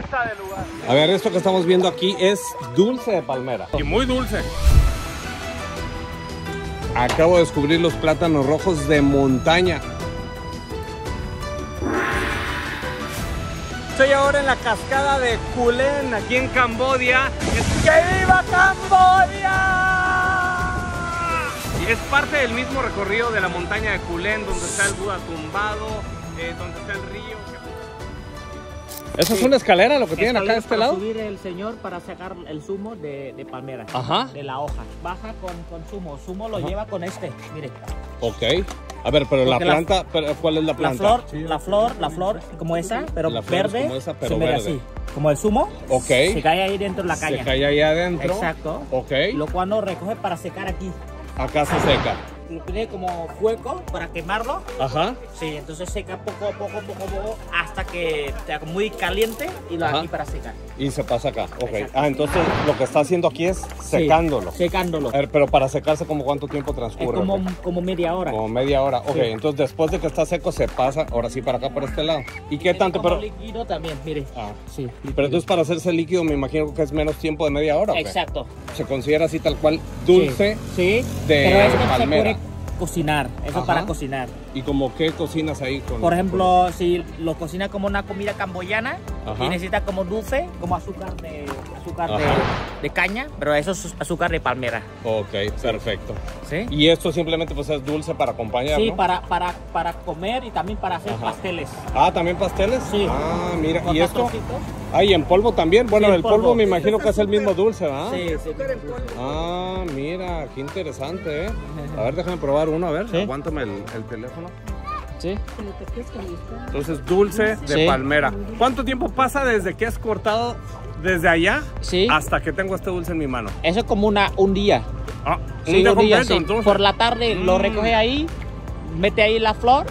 belleza del lugar. A ver, esto que estamos viendo aquí es dulce de palmera. Y muy dulce. Acabo de descubrir los plátanos rojos de montaña. Estoy ahora en la cascada de Kulen, aquí en Cambodia. ¡Que viva Cambodia! Y es parte del mismo recorrido de la montaña de Kulen, donde está el Buda tumbado, donde está el río. Eso sí. Es una escalera lo que tienen acá de este lado. Subir el señor para sacar el zumo de palmera. Ajá. De la hoja. Baja con zumo. Zumo lo lleva con este. Mire. Ok. A ver, pero porque la planta, pero ¿cuál es la planta? La flor como esa, pero verde. Como esa, pero verde. Así, como el zumo. Ok. Se cae ahí dentro de la caña. Se cae ahí adentro. Exacto. Ok. Lo cual no recoge para secar aquí. Acá se seca. Tiene como hueco para quemarlo. Ajá. Sí, entonces seca poco a poco hasta que está muy caliente y lo aquí para secar. Y se pasa acá, ok. Exacto. Ah, entonces lo que está haciendo aquí es secándolo. Sí, secándolo. A ver, pero para secarse, ¿como cuánto tiempo transcurre? Como media hora. Como media hora, ok. Sí. Entonces después de que está seco se pasa, ahora sí para acá, por este lado. ¿Y qué tanto? Como pero líquido también, mire. Ah, sí. Líquido. Pero entonces para hacerse líquido me imagino que es menos tiempo de media hora. Okay. Exacto. Se considera así tal cual dulce de palmera. Cocinar, eso es para cocinar. ¿Y como qué cocinas ahí? Por ejemplo, si lo cocinas como una comida camboyana, y necesita como dulce, como azúcar de caña, pero eso es azúcar de palmera. Ok, perfecto. ¿Sí? Y esto simplemente pues es dulce para acompañar, ¿no? para comer y también para hacer pasteles. Ah, ¿también pasteles? Sí. Ah, mira, ¿y esto? Ah, ¿y en polvo también? Bueno, sí, el polvo me imagino que es el mismo dulce, ¿verdad? Sí, sí. Ah, mira, qué interesante, ¿eh? A ver, déjame probar uno, a ver. ¿Sí? Aguántame el teléfono. Sí. Entonces, dulce de palmera. ¿Cuánto tiempo pasa desde que has cortado desde allá hasta que tengo este dulce en mi mano? Eso es como un día. Ah, un día completo, entonces. Por la tarde lo recoge ahí, mete ahí la flor,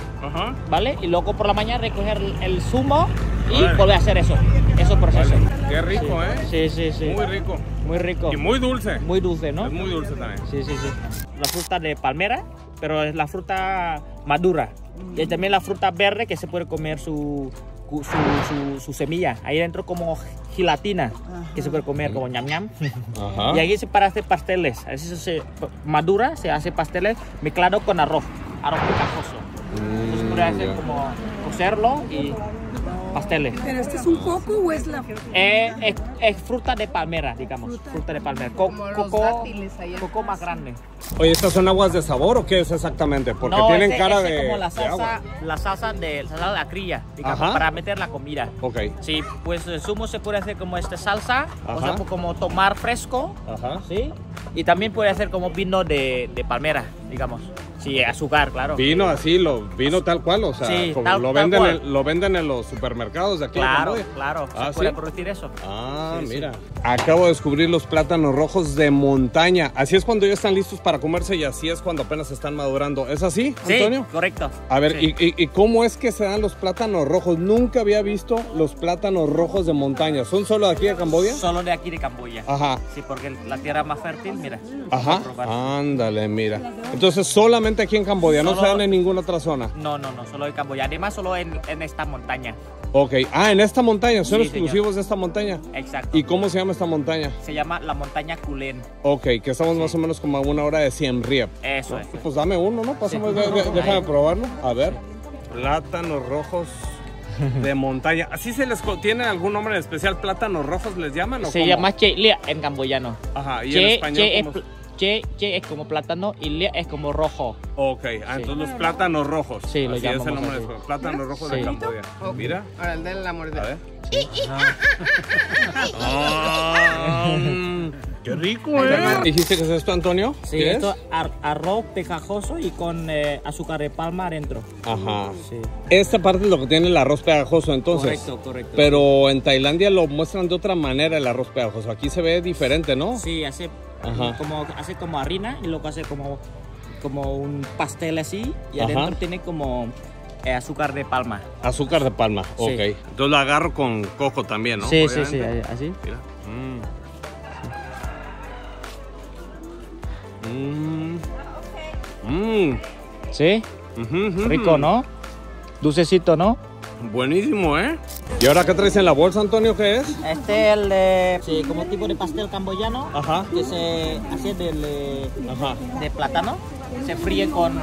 ¿vale? Y luego por la mañana recoge el zumo y vuelve a hacer eso. Eso proceso. Vale. Qué rico, ¿eh? Sí, sí, sí. Muy rico. Muy rico. Y muy dulce. Muy dulce, ¿no? Es muy dulce también. Sí, sí, sí. La fruta de palmera, pero es la fruta madura. Y también la fruta verde que se puede comer su semilla. Ahí dentro como gelatina que se puede comer como ñam ñam. Ajá. Y aquí se para hacer pasteles. Así se madura, se hace pasteles mezclado con arroz. Arroz picajoso. Entonces puede hacer como cocerlo y pasteles. ¿Pero este es un coco o es la fruta? Es fruta de palmera, digamos. Fruta de palmera. Coco más grande. Oye, ¿estas son aguas de sabor o qué es exactamente? Porque no, tienen cara de como la salsa de acrilla, digamos, para meter la comida. Ok. Sí, pues el zumo se puede hacer como esta salsa, o sea, como tomar fresco, ¿sí? Y también puede hacer como vino de palmera, digamos. Sí, azúcar, claro. Vino así, vino tal cual, o sea, sí, como lo venden en los supermercados de aquí. Claro, claro, se puede producir eso. Ah, sí, mira. Sí. Acabo de descubrir los plátanos rojos de montaña. Así es cuando ya están listos para comerse y así es cuando apenas están madurando. ¿Es así, Antonio? Sí, correcto. A ver, ¿y cómo es que se dan los plátanos rojos? Nunca había visto los plátanos rojos de montaña. ¿Son solo de aquí de Camboya? Solo de aquí de Camboya. Ajá. Sí, porque la tierra más fértil, mira. Ajá, ándale, mira. Entonces, solamente aquí en Camboya, no se dan en ninguna otra zona. No, solo en Camboya, además solo en esta montaña. Ok, ah, en esta montaña, son exclusivos de esta montaña. Exacto. ¿Y cómo se llama esta montaña? Se llama la montaña Kulen. Ok, que estamos más o menos como a una hora de Siem Reap. Eso es. Pues dame uno, ¿no? Pásame, déjame probarlo. A ver, plátanos rojos de montaña. ¿Así se les tiene algún nombre en especial? ¿Plátanos rojos les llaman? ¿O se llama Che Lia en camboyano? Ajá, y en español ¿cómo? Che es como plátano y Lia es como rojo. Ok, entonces los plátanos rojos. Sí, lo llamamos así. Es el nombre de plátanos rojos de Camboya. Mira. Ahora el de la mordida. A ver. ¡Qué rico, ¿Dijiste que es esto, Antonio? Sí, esto arroz pegajoso y con azúcar de palma adentro. Ajá. Sí. Esta parte es lo que tiene el arroz pegajoso, entonces. Correcto. Pero en Tailandia lo muestran de otra manera el arroz pegajoso. Aquí se ve diferente, ¿no? Sí, hace como harina y luego hace como un pastel así y adentro tiene como azúcar de palma. Azúcar de palma, ok. Sí. Entonces lo agarro con coco también, ¿no? Sí, obviamente. Sí, así. Mira. Sí. Rico, ¿no? Dulcecito, ¿no? Buenísimo, ¿eh? ¿Y ahora qué traes en la bolsa, Antonio? ¿Qué es? Este es el de... Sí, como tipo de pastel camboyano. Ajá. Que se hace de plátano. Se fríe con...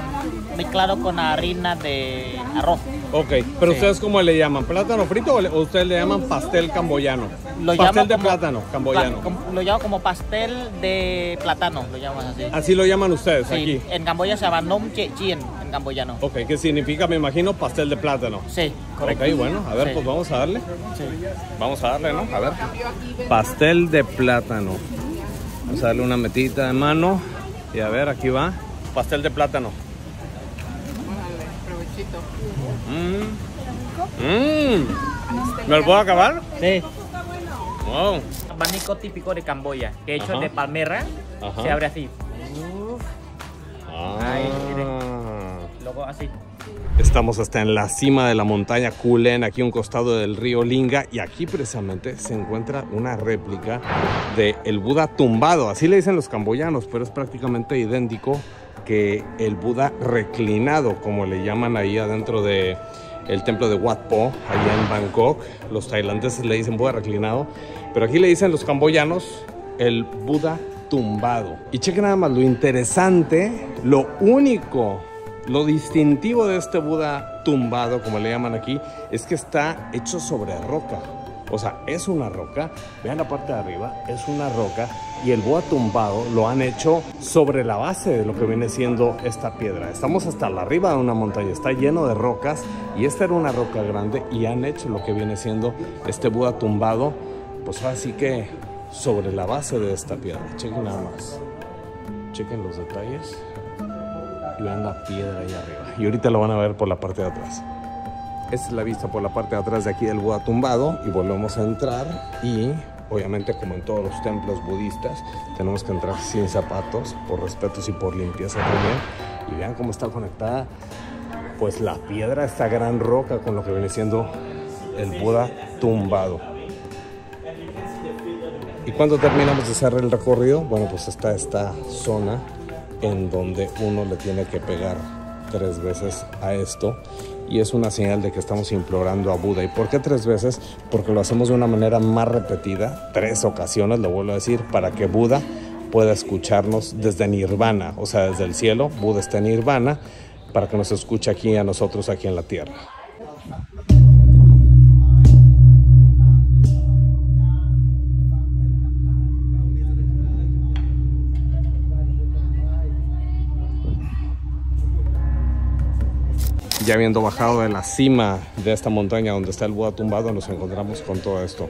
mezclado con harina de arroz. Ok, pero sí. ¿Ustedes cómo le llaman? ¿Plátano frito o ustedes le llaman pastel camboyano? Lo pastel de como, plátano camboyano. Lo llaman como pastel de plátano, lo llaman así. Así lo llaman ustedes, sí, aquí. En Camboya se llama Nom Che Chien, en camboyano. Ok, que significa, me imagino, pastel de plátano. Sí, correcto. Ok, bueno, a ver, sí, pues vamos a darle. Sí. Vamos a darle, ¿no? A ver. Pastel de plátano. Vamos a darle una metita de mano. Y a ver, aquí va. Pastel de plátano. ¿Me lo puedo acabar? Sí. Wow. Abanico típico de Camboya, que hecho de palmera. Ajá. Se abre así. Ahí, luego así. Estamos hasta en la cima de la montaña Kulen, aquí a un costado del río Linga, y aquí precisamente se encuentra una réplica del Buda tumbado. Así le dicen los camboyanos, pero es prácticamente idéntico que el Buda reclinado, como le llaman ahí adentro del templo de Wat Pho, allá en Bangkok. Los tailandeses le dicen Buda reclinado, pero aquí le dicen los camboyanos el Buda tumbado. Y chequen nada más lo interesante, lo único, lo distintivo de este Buda tumbado, como le llaman aquí, es que está hecho sobre roca. O sea, es una roca, vean la parte de arriba, es una roca, y el Buda tumbado lo han hecho sobre la base de lo que viene siendo esta piedra. Estamos hasta la arriba de una montaña, está lleno de rocas, y esta era una roca grande, y han hecho lo que viene siendo este Buda tumbado, pues así que sobre la base de esta piedra. Chequen nada más, chequen los detalles, y vean la piedra ahí arriba, y ahorita lo van a ver por la parte de atrás. Esta es la vista por la parte de atrás de aquí del Buda tumbado, y volvemos a entrar, y obviamente, como en todos los templos budistas, tenemos que entrar sin zapatos por respetos y por limpieza también. Y vean cómo está conectada pues la piedra, esta gran roca, con lo que viene siendo el Buda tumbado. Y cuando terminamos de hacer el recorrido, bueno, pues está esta zona en donde uno le tiene que pegar 3 veces a esto, y es una señal de que estamos implorando a Buda. ¿Y por qué 3 veces? Porque lo hacemos de una manera más repetida, 3 ocasiones, lo vuelvo a decir, para que Buda pueda escucharnos desde Nirvana, o sea, desde el cielo. Buda está en Nirvana, para que nos escuche aquí a nosotros, aquí en la tierra. Ya habiendo bajado de la cima de esta montaña donde está el Buda tumbado, nos encontramos con todo esto,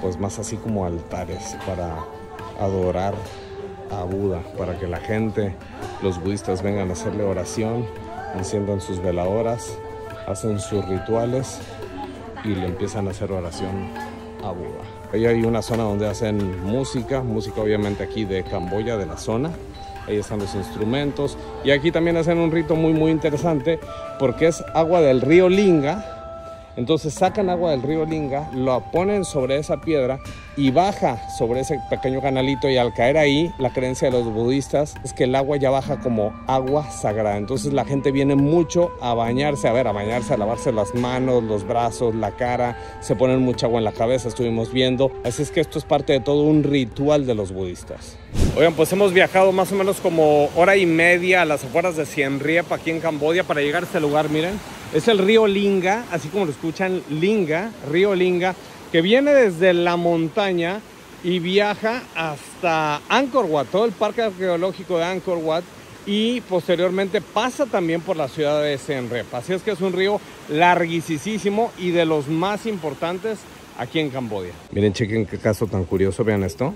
pues más así como altares para adorar a Buda, para que la gente, los budistas, vengan a hacerle oración, enciendan sus veladoras, hacen sus rituales y le empiezan a hacer oración a Buda. Ahí hay una zona donde hacen música obviamente aquí de Camboya, de la zona. Ahí están los instrumentos, y aquí también hacen un rito muy interesante, porque es agua del río Linga. Entonces sacan agua del río Linga, lo ponen sobre esa piedra y baja sobre ese pequeño canalito, y al caer ahí, la creencia de los budistas es que el agua ya baja como agua sagrada. Entonces la gente viene mucho a bañarse, a lavarse las manos, los brazos, la cara, se ponen mucha agua en la cabeza, estuvimos viendo. Así es que esto es parte de todo un ritual de los budistas. Oigan, pues hemos viajado más o menos como hora y media a las afueras de Siem Reap, aquí en Camboya, para llegar a este lugar. Miren, es el río Linga, así como lo escuchan, Linga, río Linga, que viene desde la montaña y viaja hasta Angkor Wat, todo el parque arqueológico de Angkor Wat, y posteriormente pasa también por la ciudad de Siem Reap. Así es que es un río larguisísimo y de los más importantes aquí en Camboya. Miren, chequen qué caso tan curioso, vean esto.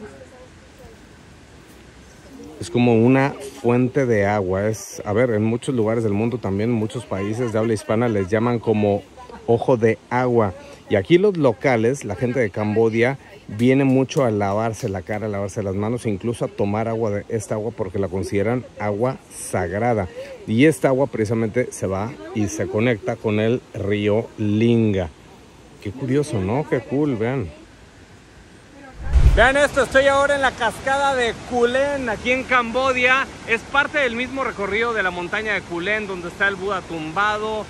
Es como una fuente de agua. Es, a ver, en muchos lugares del mundo también, en muchos países de habla hispana, les llaman como ojo de agua. Y aquí los locales, la gente de Camboya, viene mucho a lavarse la cara, a lavarse las manos, incluso a tomar agua de esta agua, porque la consideran agua sagrada. Y esta agua precisamente se va y se conecta con el río Linga. Qué curioso, ¿no? Qué cool, vean. Vean esto, estoy ahora en la cascada de Kulen, aquí en Camboya. Es parte del mismo recorrido de la montaña de Kulen, donde está el Buda tumbado,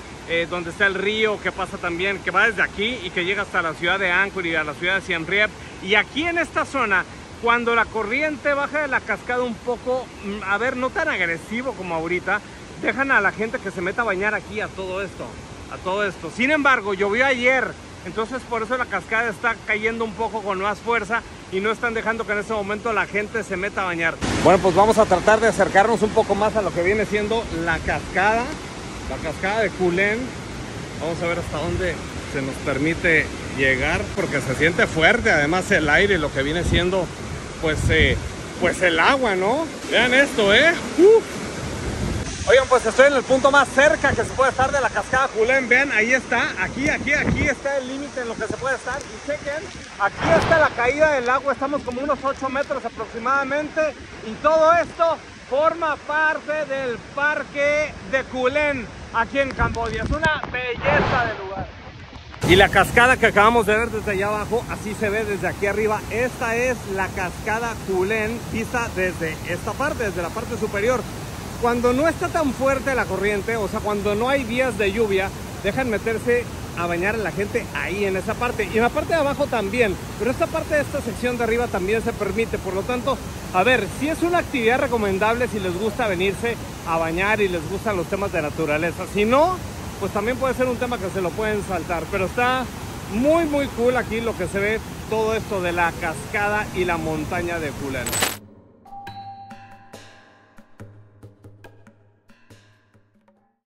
donde está el río que pasa también, que va desde aquí y que llega hasta la ciudad de Angkor y a la ciudad de Siem Reap. Y aquí en esta zona, cuando la corriente baja de la cascada un poco, a ver, no tan agresivo como ahorita, dejan a la gente que se meta a bañar aquí a todo esto, Sin embargo, llovió ayer, entonces por eso la cascada está cayendo un poco con más fuerza y no están dejando que en este momento la gente se meta a bañar. Bueno, pues vamos a tratar de acercarnos un poco más a lo que viene siendo la cascada de Kulen. Vamos a ver hasta dónde se nos permite llegar, porque se siente fuerte, además el aire, lo que viene siendo pues el agua, ¿no? Vean esto, ¿eh? Oigan, pues estoy en el punto más cerca que se puede estar de la cascada Kulen. Vean, ahí está, aquí está el límite en lo que se puede estar. Y chequen, aquí está la caída del agua, estamos como unos 8 metros aproximadamente. Y todo esto forma parte del parque de Kulen, aquí en Camboya. Es una belleza de lugar. Y la cascada que acabamos de ver desde allá abajo, así se ve desde aquí arriba. Esta es la cascada Kulen, vista desde esta parte, desde la parte superior. Cuando no está tan fuerte la corriente, o sea, cuando no hay días de lluvia, dejan meterse a bañar a la gente ahí en esa parte. Y en la parte de abajo también, pero esta parte de esta sección de arriba también se permite. Por lo tanto, a ver, sí es una actividad recomendable si les gusta venirse a bañar y les gustan los temas de naturaleza. Si no, pues también puede ser un tema que se lo pueden saltar. Pero está muy, muy cool aquí lo que se ve, todo esto de la cascada y la montaña de Kulen.